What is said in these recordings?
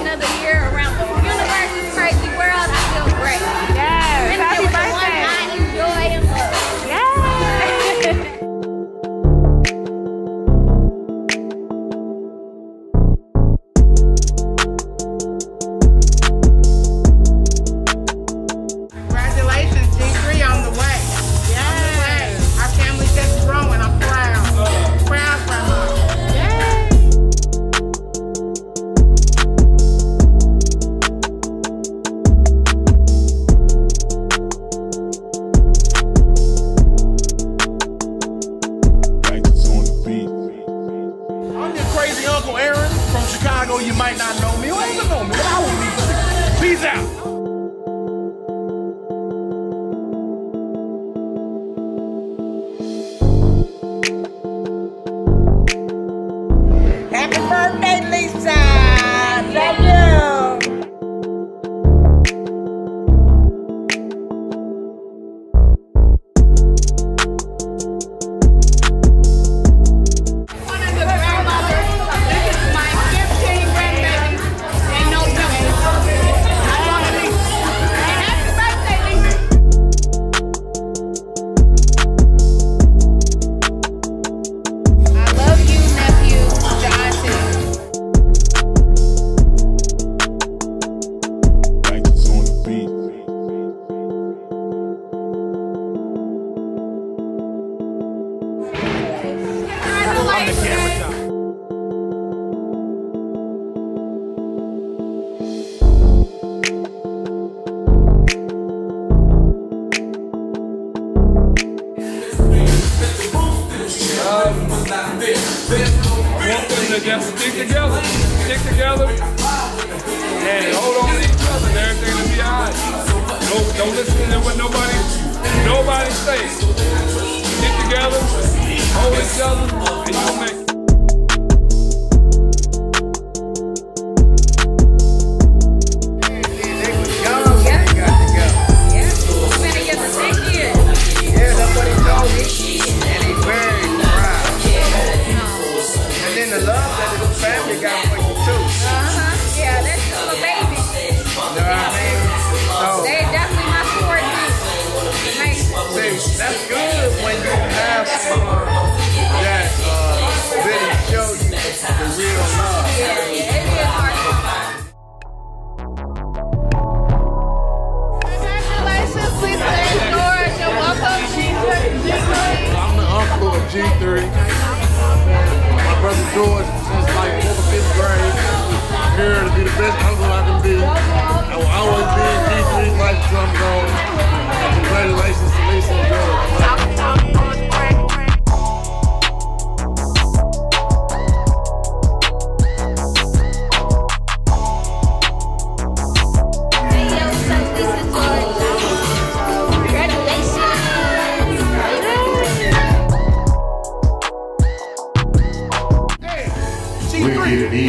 another year around the universe, this crazy world. I feel great. Yes. Happy birthday. I enjoy and love. Congratulations, G3 on the way. Yes. On the way. Our family's just growing. I'm proud. Oh. Proud for her. You might not know me. You ain't gonna know me. I will be. Peace out. Happy birthday, Lisa. Love Stick together, and hold on to each other, and everything will be all right. Don't listen to what nobody says. Stick together, hold each other, and you'll make it. That's good when you have someone that really show you the real love. Congratulations, Lisa and George, and welcome to G3. I'm the uncle of G3. My brother George, since like 4th or 5th grade, I'm here to be the best uncle I can be. I will always be in G3's life till I'm gone. Congratulations to Lisa and George.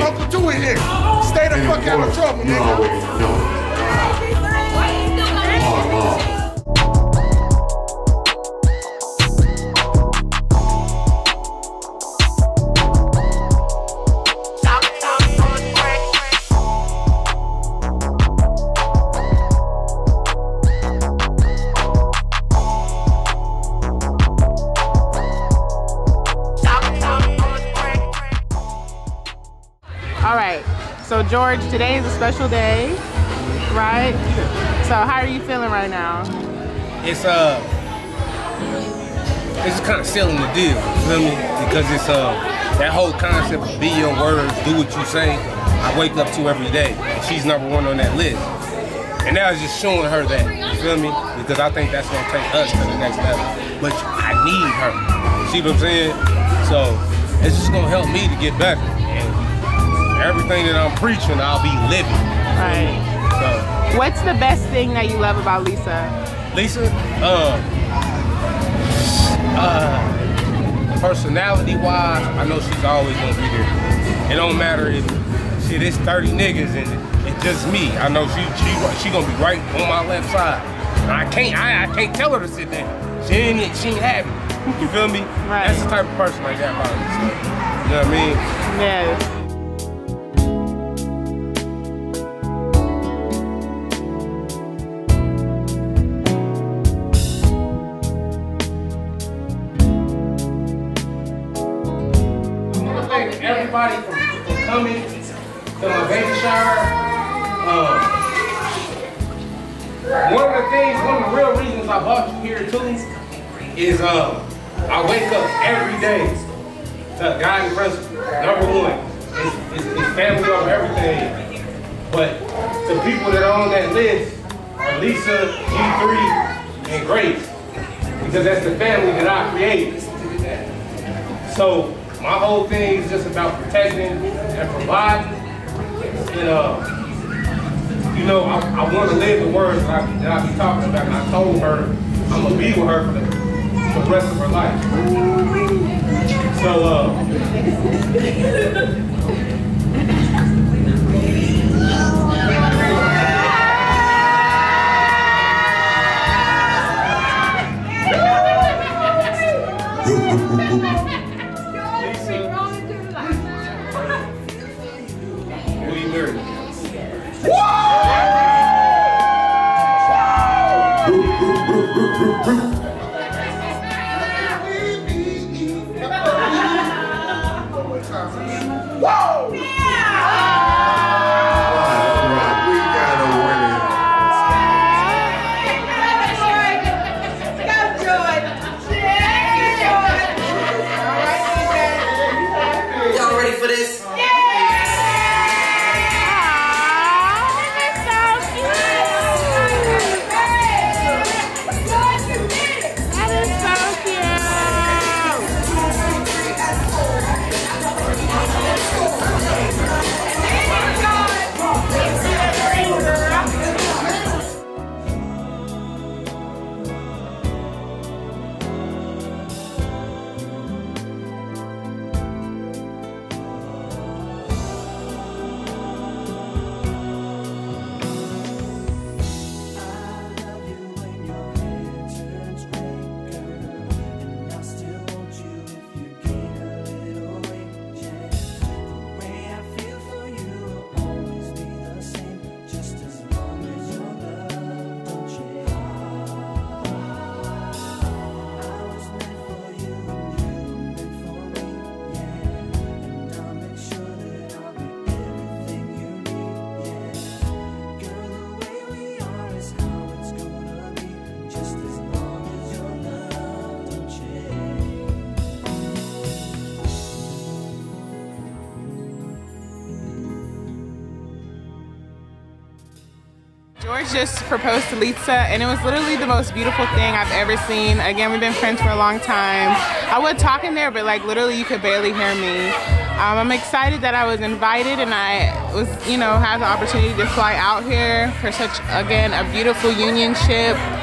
Uncle Two is here. Stay the fuck out of trouble, nigga. No. Alright, so George, today is a special day, right? So how are you feeling right now? It's kind of sealing the deal, you feel me? Because it's that whole concept of be your words, do what you say, I wake up to every day. And she's #1 on that list. And now it's just showing her that, you feel me? Because I think that's gonna take us to the next level. But I need her. See what I'm saying? So it's just gonna help me to get better. Everything that I'm preaching, I'll be living. Right. So, what's the best thing that you love about Lisa? Lisa, personality-wise, I know she's always gonna be there. It don't matter if shit, it's 30 niggas and it's just me. I know she gonna be right on my left side. I can't tell her to sit down. She ain't happy. You feel me? Right. That's the type of person I got about Lisa. You know what I mean? Yeah. shower? One of the real reasons I bought you here too is I wake up every day to God and principle. Number one, it's family over everything. But the people that are on that list are Lisa, G3, and Grace, because that's the family that I created. So my whole thing is just about protecting and providing. And, you know, I want to live the words that I be talking about. And I told her I'm going to be with her for the rest of her life. So, George just proposed to Lisa, and it was literally the most beautiful thing I've ever seen. Again, we've been friends for a long time. I would talk in there, but like literally you could barely hear me. I'm excited that I was invited, and I was, you know, had the opportunity to fly out here for such, again, a beautiful union ship.